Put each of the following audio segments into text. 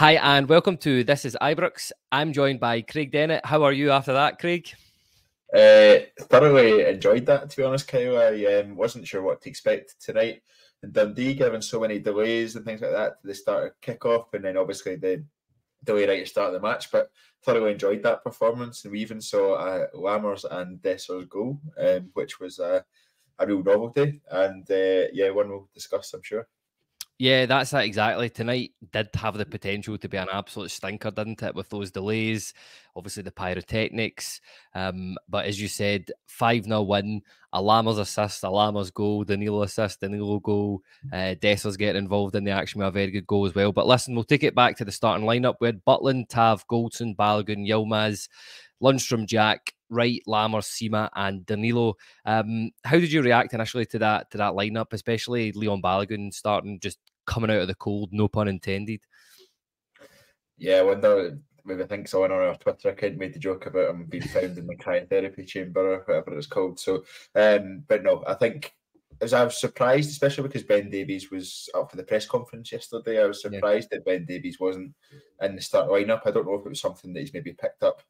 Hi and welcome to This Is Ibrox. I'm joined by Craig Dennett. How are you after that, Craig? Thoroughly enjoyed that, to be honest, Kyle. I wasn't sure what to expect tonight in Dundee, given so many delays and things like that to the start of kickoff, and then obviously the delay right at the start of the match. But thoroughly enjoyed that performance, and we even saw Lammers and Dessers' goal, which was a real novelty, and one we'll discuss, I'm sure. Yeah, that's that exactly. Tonight did have the potential to be an absolute stinker, didn't it, with those delays, obviously the pyrotechnics. But as you said, 5-0 win, a Lammers assist, a Lammers goal, Danilo assist, Danilo goal, Dessers getting involved in the action with a very good goal as well. But listen, we'll take it back to the starting lineup. We had Butland, Tav, Goldson, Balogun, Yelmaz, Lundstrom, Jack, Wright, Lammers, Sima, and Danilo. How did you react initially to that lineup, especially Leon Balogun starting, just coming out of the cold, no pun intended? Yeah, I wonder, maybe I think someone on our Twitter account made the joke about him being found in the cryotherapy chamber or whatever it's called. So, but no, I think I was surprised, especially because Ben Davies was up for the press conference yesterday. I was surprised that Ben Davies wasn't in the start lineup. I don't know if it was something that he's maybe picked up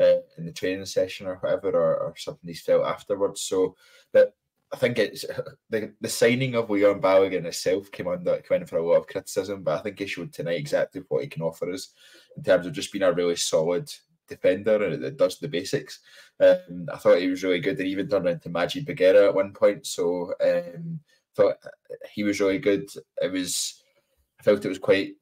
in the training session or whatever, or something he's felt afterwards. So, but I think it's the signing of Leon Balogun itself came in for a lot of criticism, but I think he showed tonight exactly what he can offer us in terms of just being a really solid defender and it does the basics. I thought he was really good, and even turned into Maggi Beguera at one point. So thought he was really good. I felt it was quite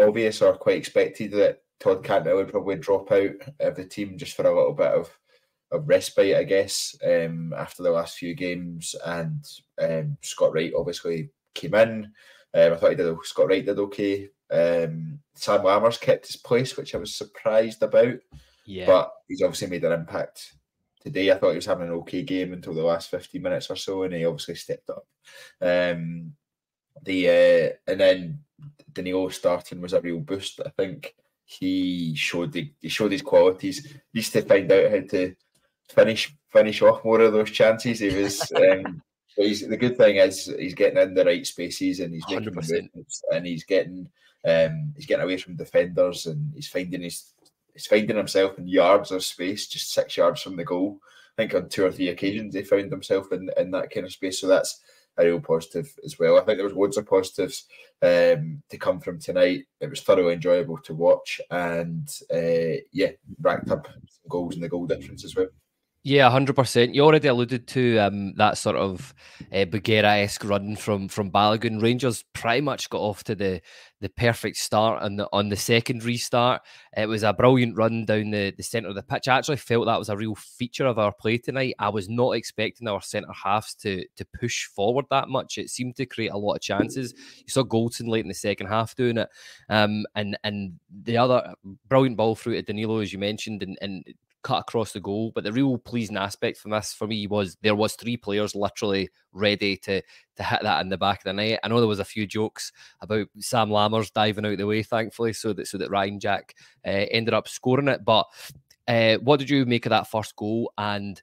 obvious or quite expected that Todd Cantwell would probably drop out of the team just for a little bit of respite, I guess, after the last few games. And Scott Wright obviously came in. I thought Scott Wright did okay. Sam Lammers kept his place, which I was surprised about. Yeah. But he's obviously made an impact today. I thought he was having an okay game until the last 15 minutes or so, and he obviously stepped up. And then Danilo starting was a real boost, I think. He showed his qualities. He used to find out how to finish off more of those chances. He was. But the good thing is he's getting in the right spaces, and he's making movements, and he's getting away from defenders, and he's finding himself in yards of space, just 6 yards from the goal. I think on 2 or 3 occasions he found himself in that kind of space. So that's a real positive as well. I think there was loads of positives to come from tonight. It was thoroughly enjoyable to watch, and racked up some goals and the goal difference as well. Yeah, 100%. You already alluded to that sort of Beguera-esque run from Balogun. Rangers pretty much got off to the perfect start on the second restart. It was a brilliant run down the centre of the pitch. I actually felt that was a real feature of our play tonight. I was not expecting our centre halves to push forward that much. It seemed to create a lot of chances. You saw Goldson late in the second half doing it, and the other brilliant ball through to Danilo, as you mentioned, and cut across the goal. But the real pleasing aspect from this for me was there was 3 players literally ready to hit that in the back of the net. I know there was a few jokes about Sam Lammers diving out the way, thankfully, so that Ryan Jack ended up scoring it. But what did you make of that first goal and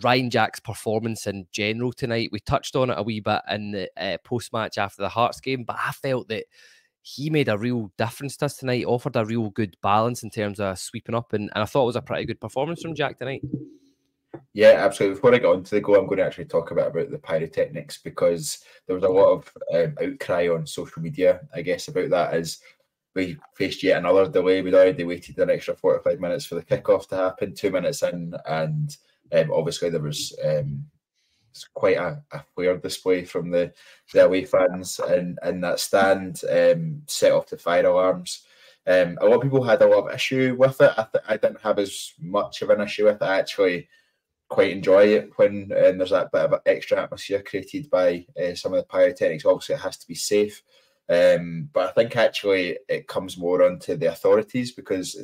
Ryan Jack's performance in general tonight? We touched on it a wee bit in the post-match after the Hearts game, but I felt that he made a real difference to us tonight, offered a real good balance in terms of sweeping up, and I thought it was a pretty good performance from Jack tonight. Yeah, absolutely. Before I get on to the goal, I'm going to actually talk a bit about the pyrotechnics, because there was a lot of outcry on social media, I guess, about that, as we faced yet another delay. We'd already waited an extra 45 minutes for the kickoff to happen, 2 minutes in, and obviously there was... It's quite a flare display from the away fans in that stand, set off the fire alarms. A lot of people had a lot of issue with it. I didn't have as much of an issue with it. I actually quite enjoy it when there's that bit of extra atmosphere created by some of the pyrotechnics. Obviously, it has to be safe. But I think actually it comes more onto the authorities, because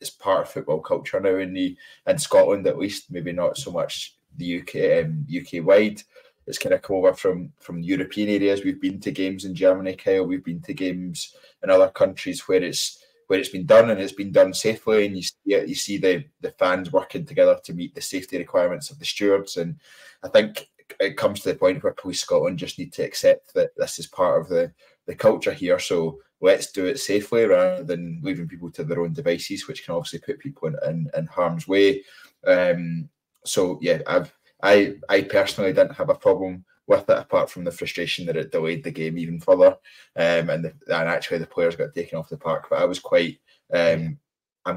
it's part of football culture now in Scotland, at least, maybe not so much the UK, UK wide. It's kind of come over from European areas. We've been to games in Germany, Kyle. We've been to games in other countries where it's been done, and it's been done safely. And you see the fans working together to meet the safety requirements of the stewards. And I think it comes to the point where Police Scotland just need to accept that this is part of the culture here. So let's do it safely rather than leaving people to their own devices, which can obviously put people in harm's way. So yeah, I personally didn't have a problem with it, apart from the frustration that it delayed the game even further, and actually the players got taken off the park. But I was quite, I'm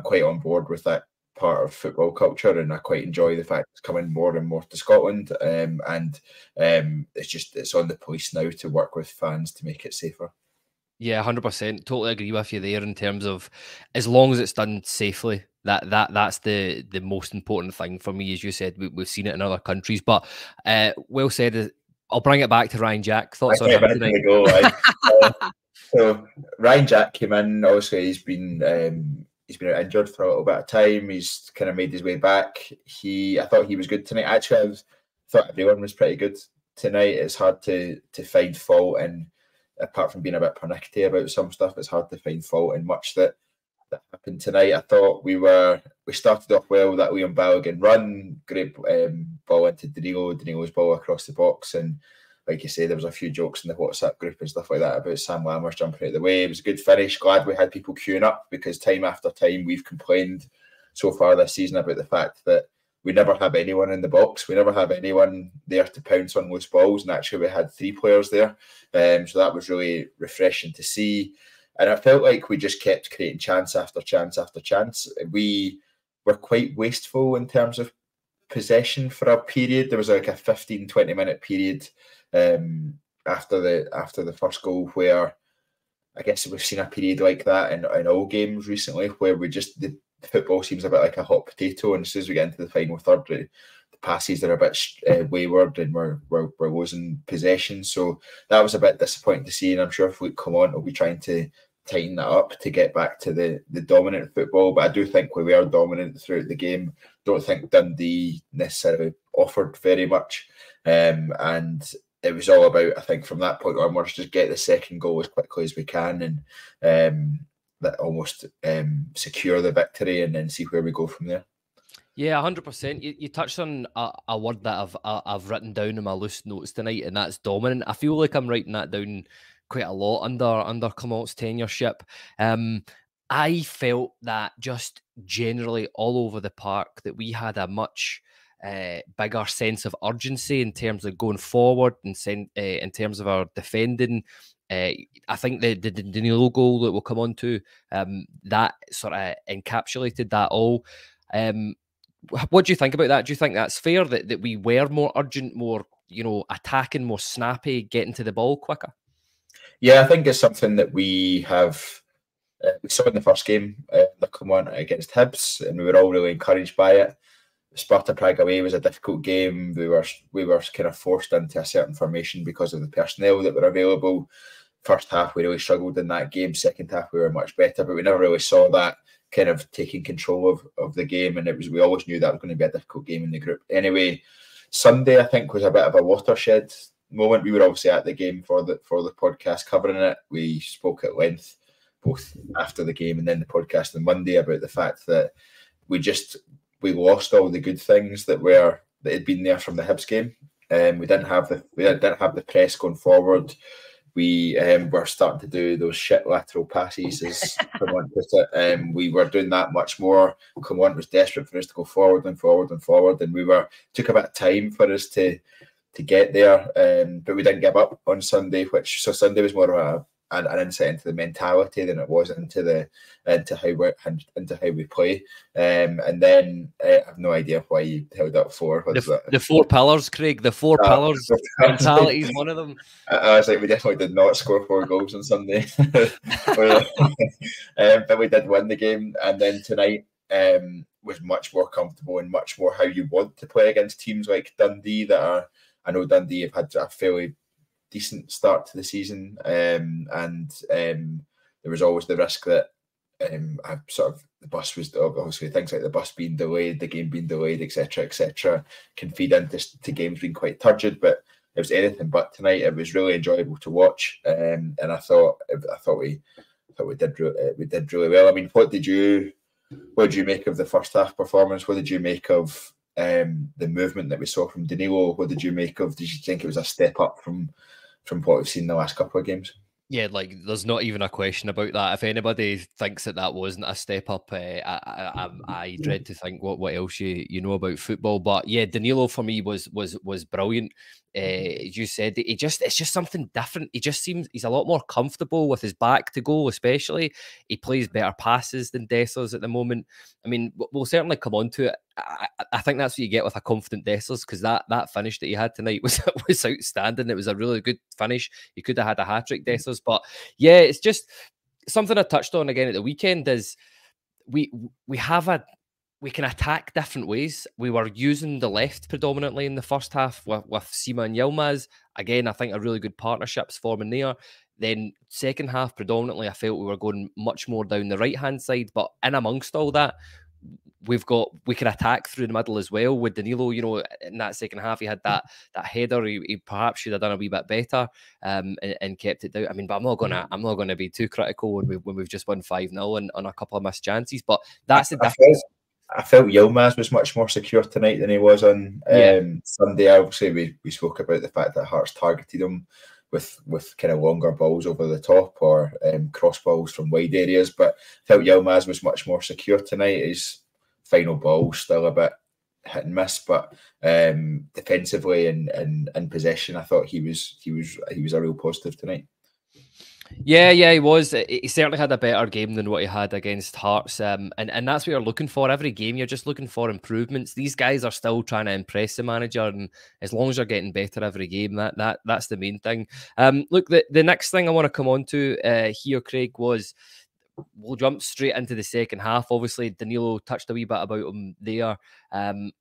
quite on board with that part of football culture, and I quite enjoy the fact it's coming more and more to Scotland, and it's just, it's on the police now to work with fans to make it safer. Yeah, 100%. Totally agree with you there in terms of, as long as it's done safely, that's the most important thing for me. As you said, we've seen it in other countries, but well said. I'll bring it back to Ryan Jack. Thoughts on him tonight? Go, so Ryan Jack came in. Obviously, he's been injured for a little bit of time. He's kind of made his way back. I thought he was good tonight. Actually, I thought everyone was pretty good tonight. It's hard to find fault, and apart from being a bit pernickety about some stuff, it's hard to find fault in much that happened tonight. I thought we started off well with that Leon Balogun run, great ball into Danilo, Danilo's ball across the box, and like you say, there was a few jokes in the WhatsApp group and stuff like that about Sam Lammers jumping out of the way. It was a good finish. Glad we had people queuing up, because time after time we've complained so far this season about the fact that we never have anyone in the box. We never have anyone there to pounce on loose balls. And actually, we had three players there. So that was really refreshing to see. And it felt like we just kept creating chance after chance after chance. We were quite wasteful in terms of possession for a period. There was like a 15, 20-minute period after the first goal where, I guess we've seen a period like that in all games recently, where we just... Football seems a bit like a hot potato, and as soon as we get into the final third, the passes are a bit wayward, and we're losing possession. So that was a bit disappointing to see, and I'm sure if Luke Clement will be trying to tighten that up to get back to the dominant football. But I do think we were dominant throughout the game. Don't think Dundee necessarily offered very much, and it was all about, I think, from that point onwards, just get the second goal as quickly as we can, and that almost secure the victory, and then see where we go from there. Yeah, 100%. You touched on a word that I've written down in my loose notes tonight, and that's dominant. I feel like I'm writing that down quite a lot under Clement's tenureship. I felt that just generally all over the park that we had a much bigger sense of urgency in terms of going forward, and in terms of our defending. I think the Danilo goal that we'll come on to, that sort of encapsulated that all. What do you think about that? Do you think that's fair, that we were more urgent, more, you know, attacking, more snappy, getting to the ball quicker? Yeah, I think it's something that we have... we saw in the first game, the come on against Hibs, and we were all really encouraged by it. Sparta Prague away was a difficult game. We were kind of forced into a certain formation because of the personnel that were available. First half, we really struggled in that game. Second half, we were much better, but we never really saw that kind of taking control of the game. And we always knew that was going to be a difficult game in the group. Anyway, Sunday, I think, was a bit of a watershed moment. We were obviously at the game for the podcast covering it. We spoke at length, both after the game and then the podcast on Monday, about the fact that we lost all the good things that had been there from the Hibs game. We didn't have the press going forward. We were starting to do those shit lateral passes, as Clement put it. We were doing that much more. Clement was desperate for us to go forward and forward and forward, and took a bit of time for us to get there. But we didn't give up on Sunday, so Sunday was more of an insight into the mentality than it was into how we play. And then I have no idea why you held up four. The 4 pillars, Craig. The 4 pillars. Mentality is one of them. I was like, we definitely did not score 4 goals on Sunday, but we did win the game. And then tonight was much more comfortable and much more how you want to play against teams like Dundee. I know Dundee have had a fairly decent start to the season, and there was always the risk that the bus was, obviously, things like the bus being delayed, the game being delayed, etc., can feed into games being quite turgid. But it was anything but tonight. It was really enjoyable to watch, and I thought we did really well. I mean, what did you make of the first half performance? What did you make of the movement that we saw from Danilo? What did you make of? Did you think it was a step up from what we've seen in the last couple of games? Yeah, like there's not even a question about that. If anybody thinks that that wasn't a step up, I dread to think what else you know about football. But yeah, Danilo for me was brilliant. You said he it's just something different. He just seems he's a lot more comfortable with his back to goal, especially. He plays better passes than Dessers at the moment. I mean, we'll certainly come on to it. I think that's what you get with a confident Dessers, because that finish that he had tonight was outstanding. It was a really good finish. He could have had a hat trick, Dessers, but yeah, it's just something I touched on again at the weekend is we can attack different ways. We were using the left predominantly in the first half with Sima and Yelmaz. Again, I think a really good partnership's forming there. Then second half, predominantly, I felt we were going much more down the right-hand side. But in amongst all that, we can attack through the middle as well. With Danilo, you know, in that second half, he had that header. He perhaps should have done a wee bit better and kept it down. I mean, but I'm not gonna be too critical when we've just won 5-0 on a couple of missed chances. But that's the difference. I felt Yilmaz was much more secure tonight than he was on Sunday. Obviously, we spoke about the fact that Hearts targeted him with kind of longer balls over the top or cross balls from wide areas. But I felt Yilmaz was much more secure tonight. His final ball still a bit hit and miss, but defensively and possession, I thought he was a real positive tonight. Yeah, he was. He certainly had a better game than what he had against Hearts, and that's what you're looking for. Every game, you're just looking for improvements. These guys are still trying to impress the manager, and as long as you're getting better every game, that's the main thing. Look, the next thing I want to come on to here, Craig, was we'll jump straight into the second half. Obviously, Danilo touched a wee bit about him there.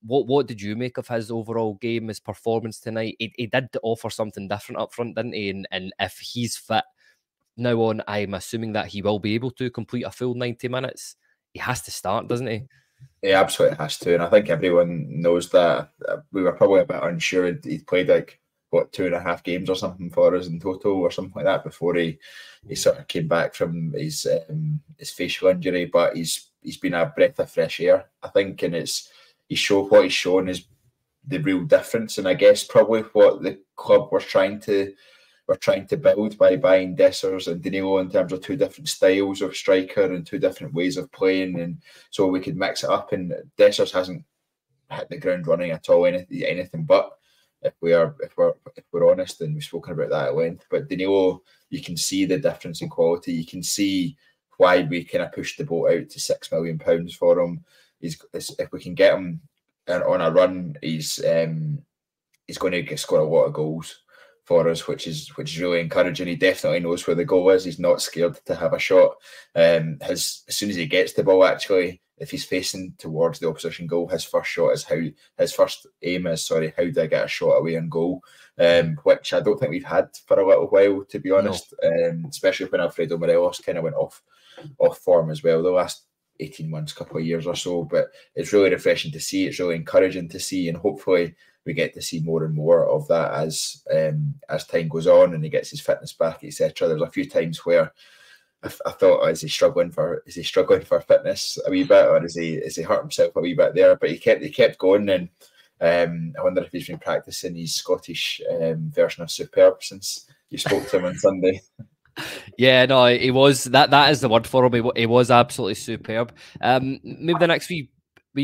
What did you make of his overall game, his performance tonight? He did offer something different up front, didn't he? And if he's fit now on, I'm assuming that he will be able to complete a full 90 minutes. He has to start, doesn't he? He absolutely has to, and I think everyone knows that. We were probably a bit unsure. He'd played like, what, 2.5 games or something for us in total or something like that before he sort of came back from his facial injury, but he's been a breath of fresh air, I think, and what he's shown is the real difference, and I guess probably what the club was trying to build by buying Dessers and Danilo in terms of two different styles of striker and two different ways of playing, and so we could mix it up. And Dessers hasn't hit the ground running at all, anything but, if we're honest, and we've spoken about that at length. But Danilo, you can see the difference in quality. You can see why we kind of pushed the boat out to £6 million for him. If we can get him on a run, he's going to score a lot of goals for us, which is really encouraging. He definitely knows where the goal is. He's not scared to have a shot. As soon as he gets the ball, actually, if he's facing towards the opposition goal, his first aim is, how do I get a shot away and goal? Which I don't think we've had for a little while, to be honest. No. Especially when Alfredo Morelos kind of went off form as well the last 18 months, couple of years or so. But it's really refreshing to see. It's really encouraging to see, and hopefully we get to see more and more of that as time goes on and he gets his fitness back, etc. There's a few times where I thought, oh, is he struggling for fitness a wee bit, or is he hurt himself a wee bit there? But he kept going, and I wonder if he's been practicing his Scottish version of superb since you spoke to him on Sunday. Yeah, no, he was. That is the word for him. He was absolutely superb. Maybe the next wee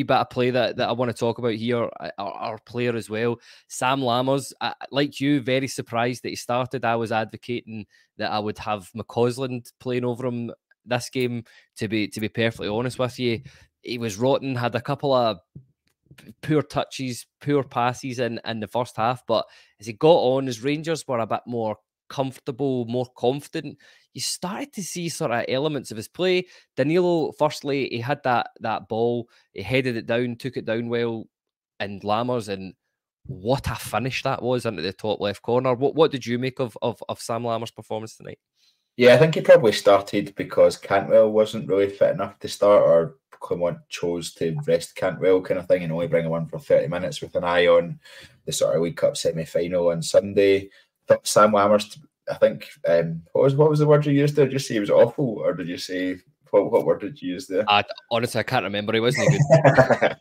bit of play that I want to talk about here, our player as well, Sam Lammers. Like you, very surprised that he started. I was advocating that I would have McCausland playing over him this game, to be perfectly honest with you. He was rotten, had a couple of poor touches, poor passes in the first half, but as he got on, his Rangers were a bit more comfortable, more confident. You started to see sort of elements of his play. Danilo, firstly, he had that ball, he headed it down, took it down well, and Lammers, and what a finish that was into the top left corner. What did you make of Sam Lammers' performance tonight? Yeah, I think he probably started because Cantwell wasn't really fit enough to start, or Clement chose to rest Cantwell kind of thing and only bring him on for 30 minutes with an eye on the sort of League Cup semi-final on Sunday. Sam Lammers, I think, what was the word you used there? Did you say he was awful, or did you say, what word did you use there? Honestly, I can't remember. He wasn't good.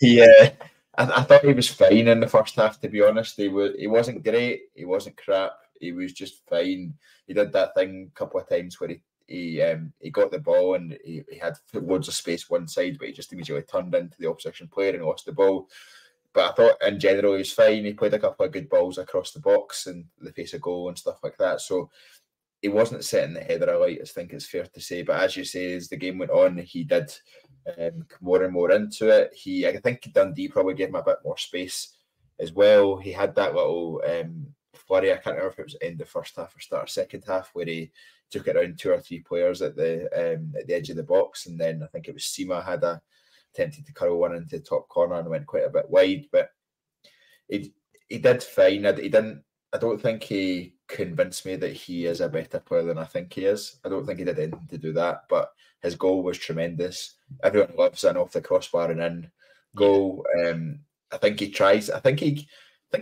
Yeah, I thought he was fine in the first half, to be honest. He wasn't great. He wasn't crap. he was just fine. He did that thing a couple of times where he got the ball and he had loads of space one side, but he just immediately turned into the opposition player and lost the ball. But I thought in general he was fine. He played a couple of good balls across the box and the face of goal and stuff like that. So he wasn't setting the header alight, I think it's fair to say. But as you say, as the game went on, he did more and more into it. I think Dundee probably gave him a bit more space as well. He had that little flurry, I can't remember if it was end of first half or start of second half, where he took it around two or three players at the edge of the box, and then I think it was Sima had attempted to curl one into the top corner and went quite a bit wide. But he did fine. I don't think he convinced me that he is a better player than I think he is. I don't think he did anything to do that, but his goal was tremendous. Everyone loves an off the crossbar and in goal. I think he tries. I think he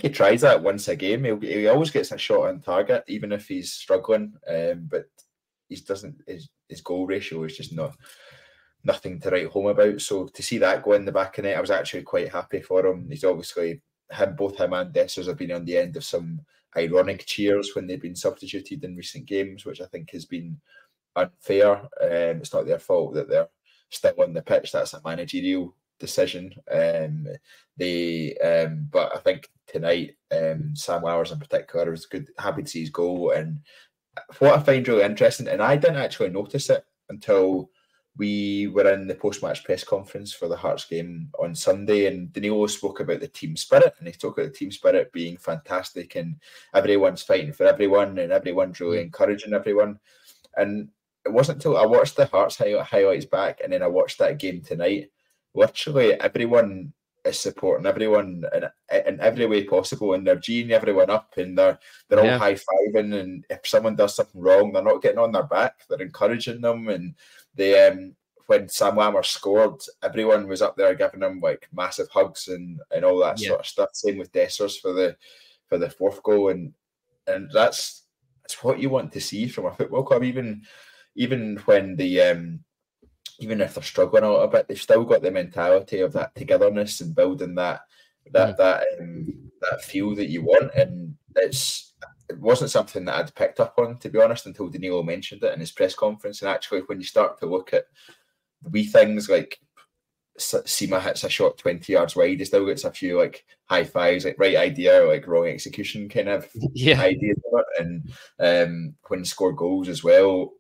tries that once a game. He always gets a shot on target, even if he's struggling. But he doesn't. His goal ratio is just nothing to write home about. So to see that go in the back of net, I was actually quite happy for him. He's obviously both him and Dessers have been on the end of some ironic cheers when they've been substituted in recent games, which I think has been unfair. It's not their fault that they're still on the pitch. That's a managerial decision. But I think tonight, Sam Lammers in particular, was good. Happy to see his goal, and what I find really interesting, and I didn't actually notice it until we were in the post-match press conference for the Hearts game on Sunday, and Danilo spoke about the team spirit, and he talked about the team spirit being fantastic, and everyone's fighting for everyone, and everyone's really encouraging everyone. And it wasn't until I watched the Hearts highlights back, and then I watched that game tonight, literally everyone is supporting everyone in every way possible, and they're geeing everyone up, and they're all high-fiving, and if someone does something wrong, they're not getting on their back, they're encouraging them. And they, when Sam Lammers scored, everyone was up there giving him like massive hugs and all that sort of stuff. Same with Dessers for the fourth goal, and that's what you want to see from a football club. Even when the even if they're struggling a little bit, they've still got the mentality of that togetherness and building that feel that you want. And it wasn't something that I'd picked up on, to be honest, until Danilo mentioned it in his press conference. And actually, when you start to look at wee things like Sima hits a shot 20 yards wide, he still gets a few like high fives, like right idea, like wrong execution kind of ideas. And when he scored goals as well,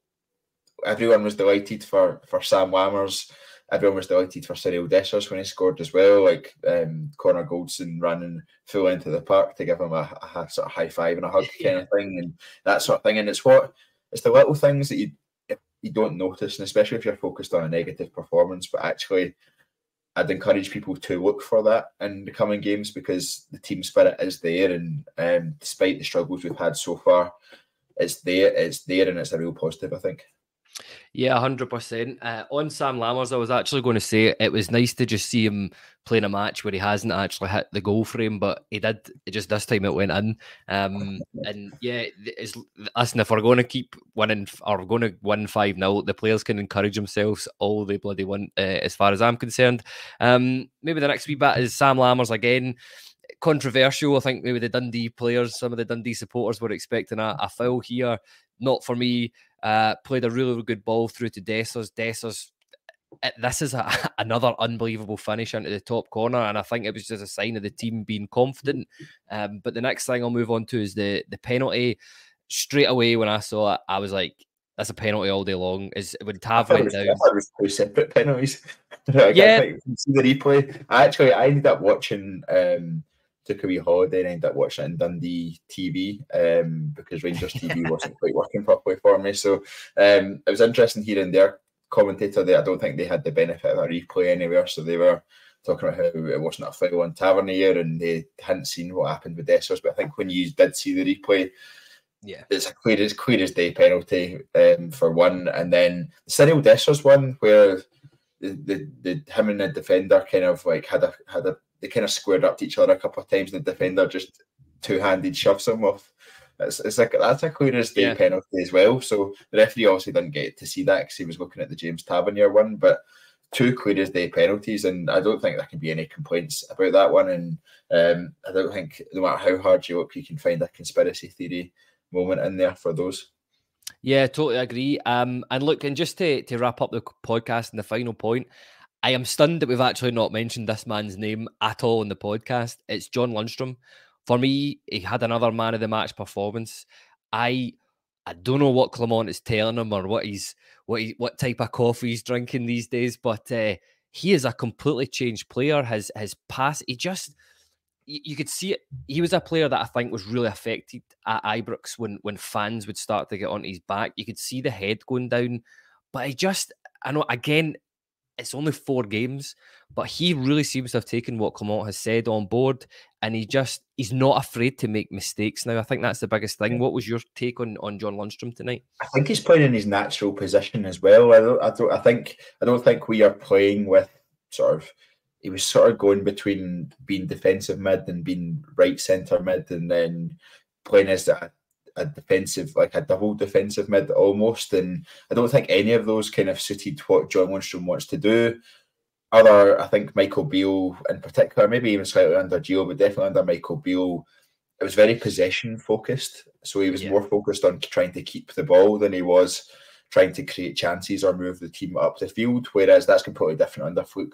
everyone was delighted for Sam Lammers. Everyone was delighted for Cyril Dessers when he scored as well. Like Connor Goldson running full into the park to give him a sort of high five and a hug kind of thing, and that sort of thing. And it's the little things that you don't notice, and especially if you're focused on a negative performance. But actually, I'd encourage people to look for that in the coming games, because the team spirit is there, and despite the struggles we've had so far, it's there, and it's a real positive, I think. Yeah, 100%. On Sam Lammers, I was actually going to say it was nice to just see him playing a match where he hasn't actually hit the goal frame, but he did. Just this time it went in. And yeah, listen, if we're going to keep winning, or we're going to win 5-0, the players can encourage themselves all they bloody want, as far as I'm concerned. Maybe the next wee bit is Sam Lammers again. Controversial. I think maybe the Dundee players, some of the Dundee supporters were expecting a foul here. Not for me. Played a really, really good ball through to Dessers. Dessers, this is another unbelievable finish into the top corner, and I think it was just a sign of the team being confident. But the next thing I'll move on to is the penalty. Straight away when I saw it, I was like, that's a penalty all day long. When Tav went down, I thought it was two separate penalties. I can see the replay. I ended up watching... took a wee holiday and ended up watching it in Dundee TV, because Rangers TV wasn't quite working properly for me. So it was interesting hearing their commentator there. I don't think they had the benefit of a replay anywhere. So they were talking about how it wasn't a foul on Tavernier and they hadn't seen what happened with Dessers. But I think when you did see the replay, it's clear as day penalty for one. And then the Cyril Dessers one, where him and the defender kind of like they kind of squared up to each other a couple of times, and the defender just two-handed shoves him off. It's like, that's a clear as day penalty as well. So the referee obviously didn't get to see that because he was looking at the James Tavernier one, but two clear as day penalties, and I don't think there can be any complaints about that one. And I don't think, no matter how hard you look, you can find a conspiracy theory moment in there for those. Yeah, totally agree. And look, and just to wrap up the podcast and the final point, I am stunned that we've actually not mentioned this man's name at all in the podcast. It's John Lundstrom. For me, he had another man of the match performance. I don't know what Clement is telling him or what type of coffee he's drinking these days, but he is a completely changed player. His pass, he just, you could see it. He was a player that I think was really affected at Ibrox when fans would start to get onto his back. You could see the head going down, but I know, again, it's only 4 games, but he really seems to have taken what Clement has said on board, and he's not afraid to make mistakes now. I think that's the biggest thing. What was your take on John Lundstrom tonight? I think he's playing in his natural position as well. I don't think we are playing with sort of. He was sort of going between being defensive mid and being right centre mid, and then playing as a defensive, like a double defensive mid almost, and I don't think any of those kind of suited what John Lundstrom wants to do. I think Michael Beale in particular, maybe even slightly under Gio, but definitely under Michael Beale, it was very possession focused. So he was more focused on trying to keep the ball than he was trying to create chances or move the team up the field, whereas that's completely different under Fluke.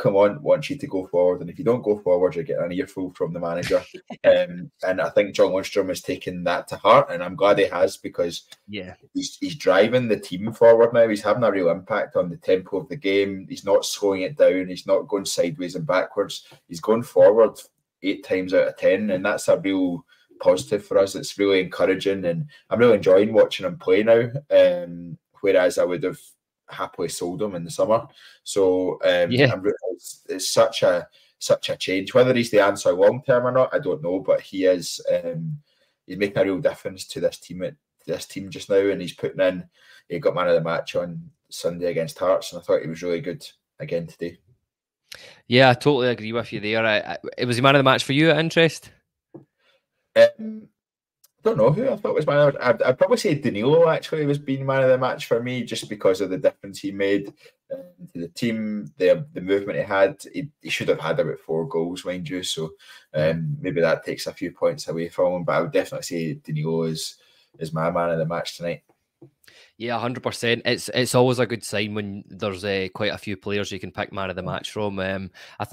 Clement wants you to go forward, and if you don't go forward, you're getting an earful from the manager. And I think John Lundstrom has taken that to heart, and I'm glad he has, because he's driving the team forward now. He's having a real impact on the tempo of the game. He's not slowing it down. He's not going sideways and backwards. He's going forward 8 times out of 10, and that's a real positive for us. It's really encouraging, and I'm really enjoying watching him play now, whereas I would have happily sold him in the summer. So it's such a change. Whether he's the answer long term or not, I don't know, but he is, he's making a real difference to this team just now, and he's putting in. He got man of the match on Sunday against Hearts, and I thought he was really good again today. Yeah, I totally agree with you there. It was the man of the match for you at interest? I don't know who I thought was man of the match. I'd probably say Danilo actually was being man of the match for me, just because of the difference he made to the team, the movement he had. He should have had about 4 goals, mind you, so maybe that takes a few points away from him, but I would definitely say Danilo is my man of the match tonight. Yeah, 100%. It's always a good sign when there's quite a few players you can pick man of the match from. I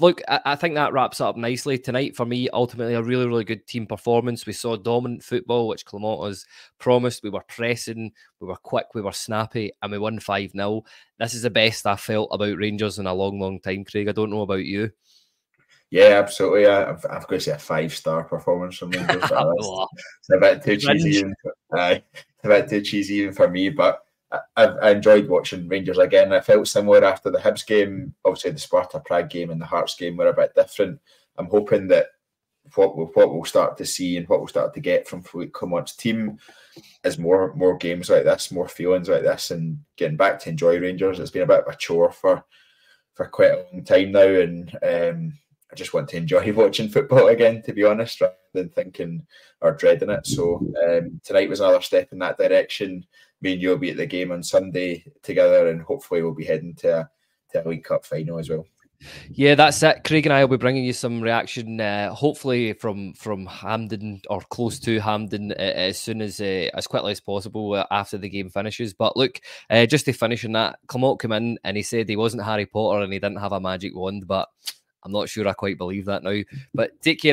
think that wraps up nicely tonight for me. Ultimately, a really, really good team performance. We saw dominant football, which Clement has promised. We were pressing, we were quick, we were snappy, and we won 5-0. This is the best I felt about Rangers in a long, long time, Craig. I don't know about you. Yeah, absolutely. I've got to say a 5-star performance from Rangers. It's a bit too cheesy. A bit too cheesy even for me, but I enjoyed watching Rangers again. I felt similar after the Hibs game. Obviously, the Sparta Prague game and the Hearts game were a bit different. I'm hoping that what we'll start to see and what we'll start to get from Clement's team is more games like this, more feelings like this, and getting back to enjoy Rangers. It's been a bit of a chore for quite a long time now, and I just want to enjoy watching football again, to be honest, rather than thinking or dreading it. So tonight was another step in that direction. Me and you will be at the game on Sunday together, and hopefully we'll be heading to a League Cup final as well. Yeah, that's it. Craig and I will be bringing you some reaction, hopefully from Hampden or close to Hampden as quickly as possible after the game finishes. But look, just to finish on that, Clement came in and he said he wasn't Harry Potter and he didn't have a magic wand, but I'm not sure I quite believe that now, but take care.